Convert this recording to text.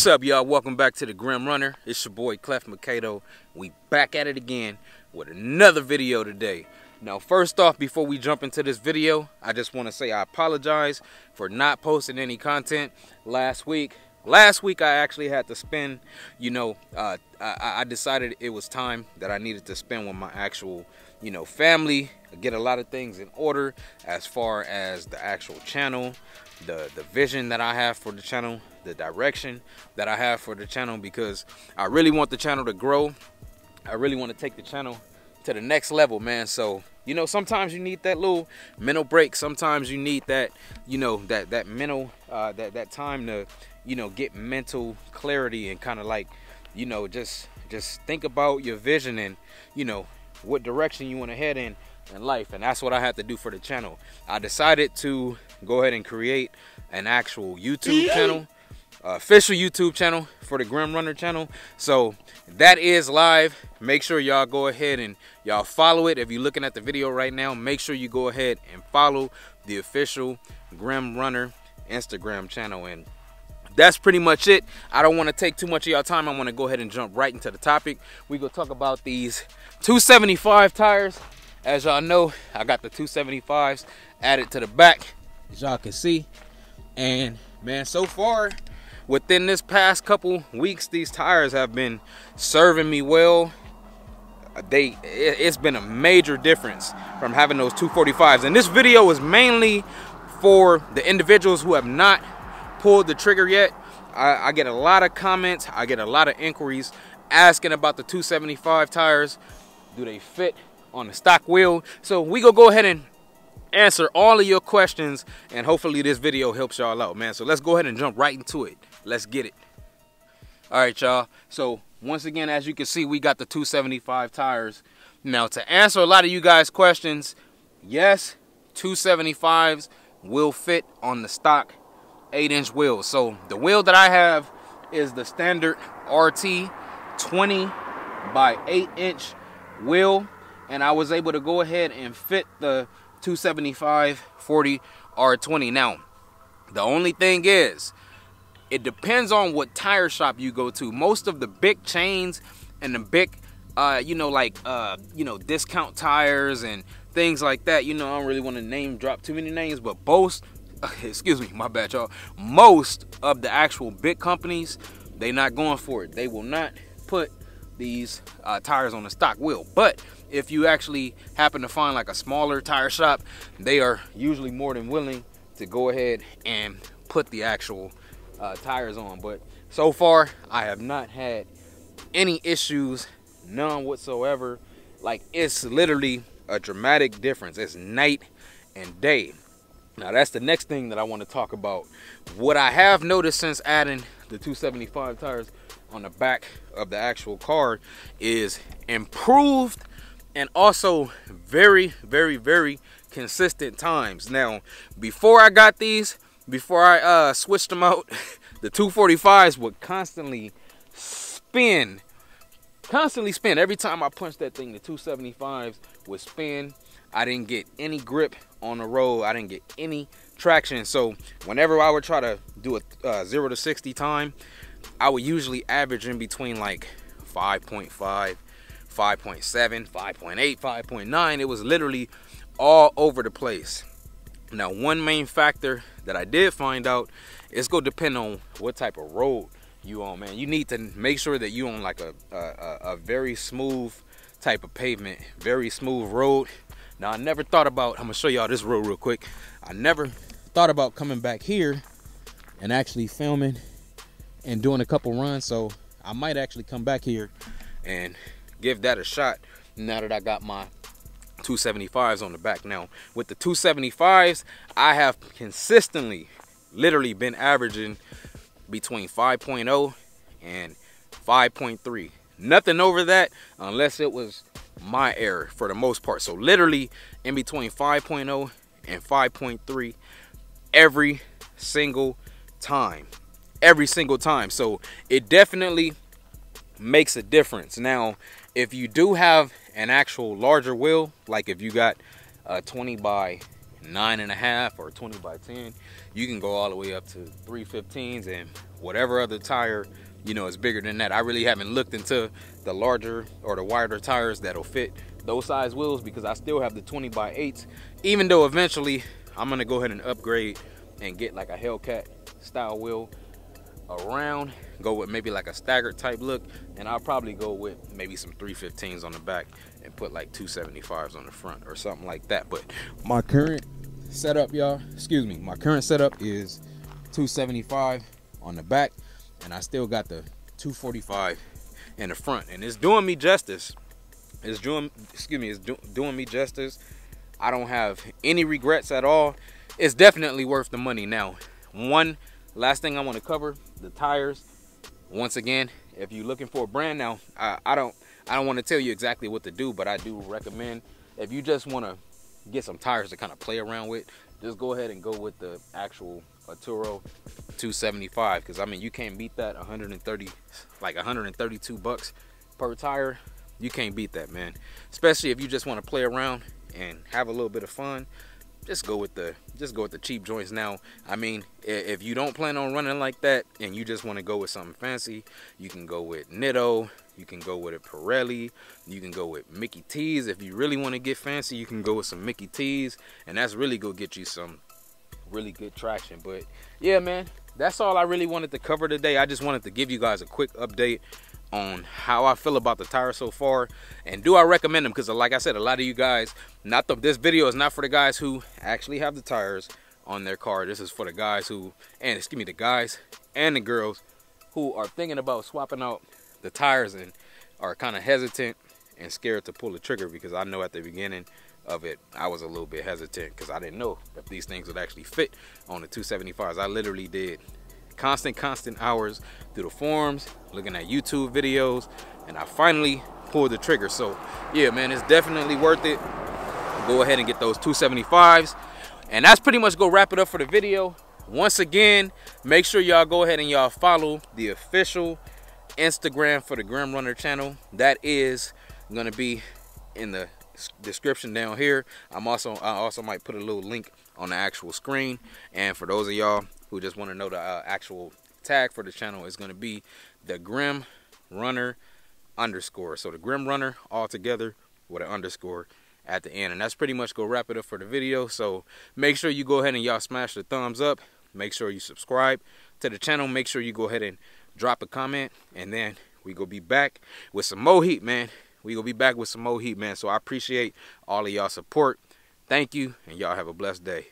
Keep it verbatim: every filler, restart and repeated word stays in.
What's up, y'all? Welcome back to The Grim Runner. It's your boy, Klef Mikaydo. We back at it again with another video today. Now, first off, before we jump into this video, I just want to say I apologize for not posting any content last week. Last week, I actually had to spend, you know, uh, I, I decided it was time that I needed to spend with my actual, you know, family, get a lot of things in order as far as the actual channel, the, the vision that I have for the channel, the direction that I have for the channel, because I really want the channel to grow. I really want to take the channel to the next level, man. So, you know, sometimes you need that little mental break. Sometimes you need that, you know, that that mental uh that that time to, you know, get mental clarity and kind of like, you know, just just think about your vision and, you know, what direction you want to head in in life. And that's what I had to do for the channel. I decided to go ahead and create an actual YouTube channel. Uh, official YouTube channel for the Grim Runner channel. So that is live. Make sure y'all go ahead and y'all follow it. If you're looking at the video right now, make sure you go ahead and follow the official Grim Runner Instagram channel. And that's pretty much it. I don't want to take too much of y'all time. I want to go ahead and jump right into the topic. We gonna talk about these two seventy-five tires. As y'all know, I got the two seventy-fives added to the back, as y'all can see. And man, so far, within this past couple weeks, these tires have been serving me well. They, it's been a major difference from having those two forty-fives. And this video is mainly for the individuals who have not pulled the trigger yet. I, I get a lot of comments. I get a lot of inquiries asking about the two seventy-five tires. Do they fit on the stock wheel? So we go go ahead and answer all of your questions, and hopefully this video helps y'all out, man. So let's go ahead and jump right into it. Let's get it. All right, y'all. So once again, as you can see, we got the two seventy-five tires. Now, to answer a lot of you guys' questions, yes, two seventy-fives will fit on the stock eight inch wheel. So the wheel that I have is the standard R T twenty by eight inch wheel, and I was able to go ahead and fit the two seventy-five forty R twenty. Now, the only thing is, it depends on what tire shop you go to. Most of the big chains and the big, uh, you know, like, uh, you know, discount tires and things like that. You know, I don't really want to name drop too many names, but most, excuse me, my bad, y'all. Most of the actual big companies, they're not going for it. They will not put these uh, tires on the stock wheel. But if you actually happen to find like a smaller tire shop, they are usually more than willing to go ahead and put the actual uh, tires on. But so far, I have not had any issues, none whatsoever. Like, it's literally a dramatic difference. It's night and day. Now, that's the next thing that I want to talk about. What I have noticed since adding the two seventy-five tires on the back of the actual car is improved and also very, very, very consistent times. Now, before I got these, before I uh, switched them out, the two forty-fives would constantly spin, constantly spin. Every time I punched that thing, the two seventy-fives would spin. I didn't get any grip on the road. I didn't get any traction. So whenever I would try to do a uh, zero to sixty time, I would usually average in between like five point five, five point seven, five point eight, five point nine. It was literally all over the place. Now, one main factor that I did find out is going to depend on what type of road you on, man. You need to make sure that you on like a, a, a very smooth type of pavement, very smooth road. Now, I never thought about, I'm going to show y'all this road real quick. I never thought about coming back here and actually filming and doing a couple runs. So I might actually come back here and give that a shot now that I got my two seventy-fives on the back. Now, with the two seventy-fives, I have consistently literally been averaging between five point oh and five point three. Nothing over that unless it was my error for the most part. So literally in between five point oh and five point three every single time. Every single time. So it definitely makes a difference. Now, if you do have an actual larger wheel, like if you got a 20 by nine and a half or twenty by ten. You can go all the way up to three fifteens and whatever other tire, you know, is bigger than that. I really haven't looked into the larger or the wider tires that'll fit those size wheels, because I still have the twenty by eights, even though eventually I'm gonna go ahead and upgrade and get like a Hellcat style wheel around, go with maybe like a staggered type look, and I'll probably go with maybe some three fifteens on the back and put like two seventy-fives on the front or something like that. But my current setup, y'all, excuse me, my current setup is two seventy-five on the back, and I still got the two forty-five in the front, and it's doing me justice. It's doing, excuse me, it's do, doing me justice. I don't have any regrets at all. It's definitely worth the money. Now, one last thing I want to cover, the tires. Once again, if you're looking for a brand, now I, I don't I don't want to tell you exactly what to do, but I do recommend, if you just want to get some tires to kind of play around with, just go ahead and go with the actual Aturo two seventy-five, because I mean, you can't beat that. one hundred thirty like one hundred thirty-two bucks per tire, you can't beat that, man. Especially if you just want to play around and have a little bit of fun, just go with the just go with the cheap joints. Now, I mean, if you don't plan on running like that and you just want to go with something fancy, you can go with Nitto, you can go with a Pirelli, you can go with Mickey T's. If you really want to get fancy, you can go with some Mickey T's, and that's really gonna get you some really good traction. But yeah, man, that's all I really wanted to cover today. I just wanted to give you guys a quick update on how I feel about the tires so far, and do I recommend them, because like I said, a lot of you guys, not the, this video is not for the guys who actually have the tires on their car. This is for the guys who, and excuse me, the guys and the girls who are thinking about swapping out the tires and are kind of hesitant and scared to pull the trigger, because I know at the beginning of it, I was a little bit hesitant because I didn't know if these things would actually fit on the two seventy-fives. I literally did constant constant hours through the forums, looking at YouTube videos, and I finally pulled the trigger. So yeah, man, it's definitely worth it. Go ahead and get those two seventy-fives, and that's pretty much gonna wrap it up for the video. Once again, make sure y'all go ahead and y'all follow the official Instagram for the Grim Runner channel. That is gonna be in the description down here. I'm also I also might put a little link on the actual screen, and for those of y'all who just want to know the uh, actual tag for the channel, is going to be the Grim Runner underscore. So the Grim Runner all together with an underscore at the end. And that's pretty much going to wrap it up for the video. So make sure you go ahead and y'all smash the thumbs up. Make sure you subscribe to the channel. Make sure you go ahead and drop a comment. And then we going to be back with some more heat, man. We going to be back with some more heat, man. So I appreciate all of y'all support. Thank you. And y'all have a blessed day.